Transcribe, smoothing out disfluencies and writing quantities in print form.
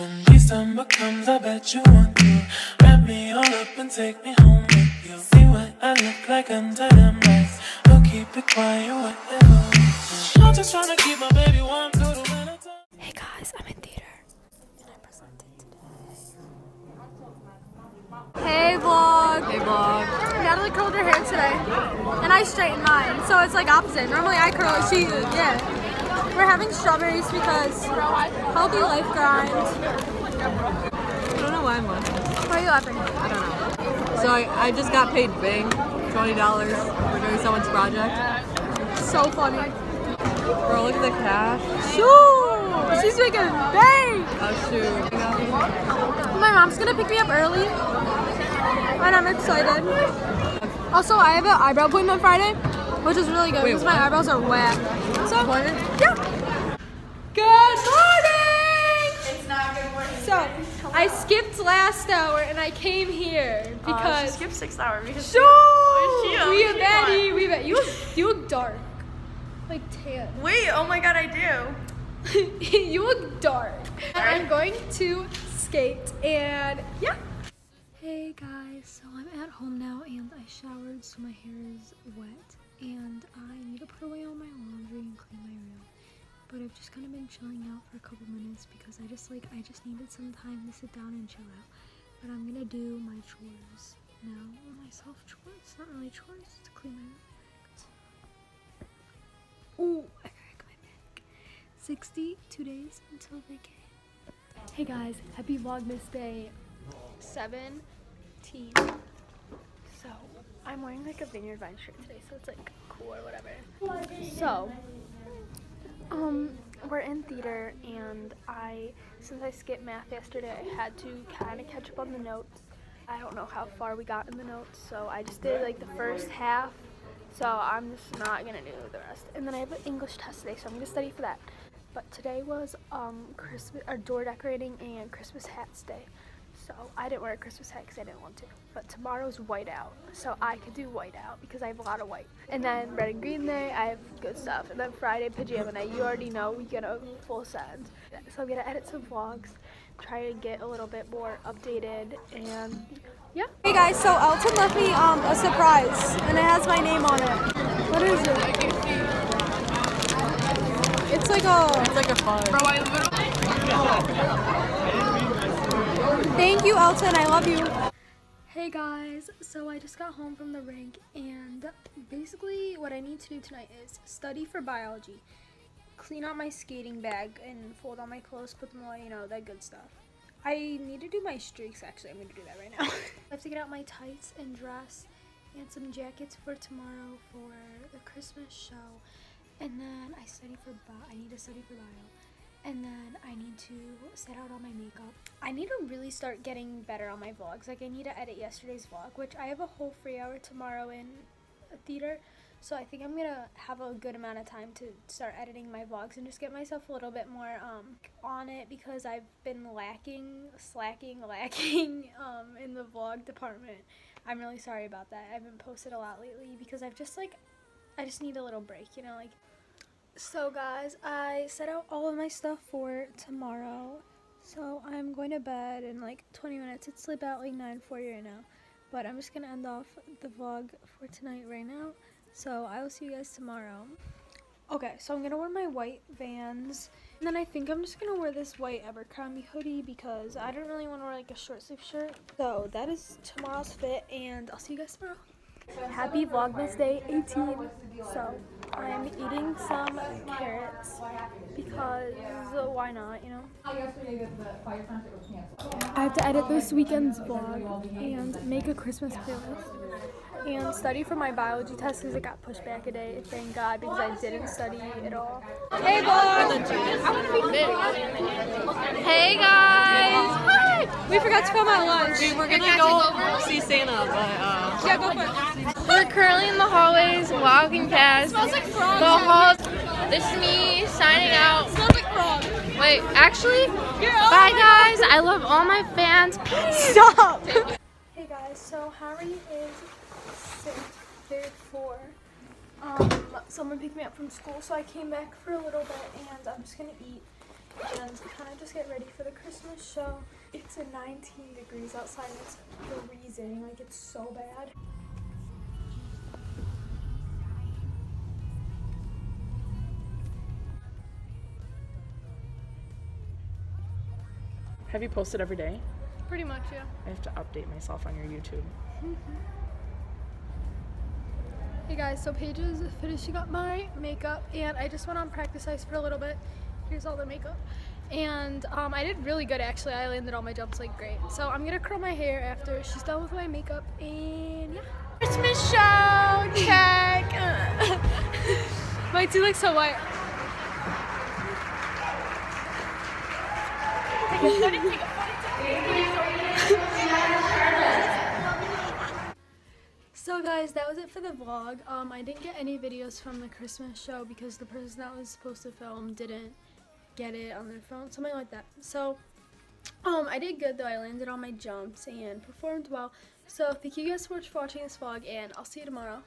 When December comes, I bet you want to wrap me all up and take me home with you. See what I look like under them lights. I'll keep it quiet, whatever. I'm just trying to keep my baby warm through the winter time. Hey guys, I'm in theater and I presented today. Hey vlog. Hey vlog. Natalie curled her hair today, and I straightened mine, so it's like opposite. Normally I curl it, she yeah. We're having strawberries because healthy life grind. I don't know why I'm laughing. Why are you laughing? I don't know. So I just got paid bang, $20 for doing someone's project. So funny. Bro, look at the cash. Shoot! She's making bang! Oh shoot. My mom's gonna pick me up early, and I'm excited. Also, I have an eyebrow appointment on Friday, which is really good because my eyebrows are wet. So, yeah. Good morning! It's not good morning. So, I skipped last hour and I came here because... she skipped 6 hours because... Shoo! We a baddie. We a you look dark. Like tan. Wait, oh my god, I do. You look dark. Right. I'm going to skate and yeah. Hey guys, so I'm at home now and I showered so my hair is wet. And I need to put away all my laundry and clean my room, but I've just kind of been chilling out for a couple minutes because I just needed some time to sit down and chill out. But I'm gonna do my chores now, or my self chores. It's not really chores, it's to clean my room. Oh, I gotta go back. 62 days until vacation. Hey guys, happy Vlogmas day 17. So, I'm wearing like a Vineyard Vines shirt today, so it's like cool or whatever. So, we're in theater, and since I skipped math yesterday, I had to kind of catch up on the notes. I don't know how far we got in the notes, so I just did like the first half, so I'm just not gonna do the rest. And then I have an English test today, so I'm gonna study for that. But today was Christmas, or door decorating and Christmas hats day. So I didn't wear a Christmas hat because I didn't want to. But tomorrow's whiteout, so I could do whiteout because I have a lot of white. And then red and green day, I have good stuff. And then Friday pajama night, you already know we get a full send. So I'm gonna edit some vlogs, try to get a little bit more updated, and yeah. Hey guys, so Elton left me a surprise, and it has my name on it. What is it? It's like a fun. Bro, I literally. Thank you, Elton. I love you. Hey guys, so I just got home from the rink, and basically what I need to do tonight is study for biology, clean out my skating bag, and fold all my clothes, put them away, you know, that good stuff. I need to do my streaks, actually. I'm going to do that right now. I have to get out my tights and dress and some jackets for tomorrow for the Christmas show, and then I need to study for bio. And then I need to set out all my makeup. I need to really start getting better on my vlogs. Like, I need to edit yesterday's vlog, which I have a whole free hour tomorrow in a theater. So I think I'm gonna have a good amount of time to start editing my vlogs and just get myself a little bit more on it, because I've been slacking in the vlog department. I'm really sorry about that. I haven't posted a lot lately because I just need a little break, you know, like. So guys, I set out all of my stuff for tomorrow, so I'm going to bed in like 20 minutes. It's about like 9:40 right now, but I'm just going to end off the vlog for tonight right now, so I will see you guys tomorrow. Okay, so I'm going to wear my white Vans, and then I think I'm just going to wear this white Abercrombie hoodie because I don't really want to wear like a short sleeve shirt. So that is tomorrow's fit, and I'll see you guys tomorrow. Happy Vlogmas Day 18. So I'm eating some carrots because why not, you know? I have to edit this weekend's vlog and make a Christmas playlist and study for my biology test because it got pushed back a day. Thank God, because I didn't study at all. Hey vlog! Hey guys! Hi! We forgot to film my lunch. Dude, we're gonna go see Santa, but yeah, go for it. We're currently in the hallways, walking past. It smells like frogs. The halls. This is me signing out. It smells like frogs. Wait, actually, bye guys. I love all my fans. Peace. Stop. Hey guys, so Harry is sick. Therefore, someone picked me up from school, so I came back for a little bit, and I'm just gonna eat and kind of just get ready for the Christmas So it's 19 degrees outside, it's freezing, like it's so bad. Have you posted every day? Pretty much, yeah. I have to update myself on your YouTube. Hey guys, so Paige is finishing up my makeup and I just went on practice ice for a little bit. Here's all the makeup. And I did really good actually. I landed all my jumps like great. So I'm gonna curl my hair after she's done with my makeup and yeah. Christmas show check! My two looks so white. So guys, that was it for the vlog. I didn't get any videos from the Christmas show because the person that was supposed to film didn't get it on their phone, something like that. So I did good though. I landed all my jumps and performed well. So thank you guys so much for watching this vlog and I'll see you tomorrow.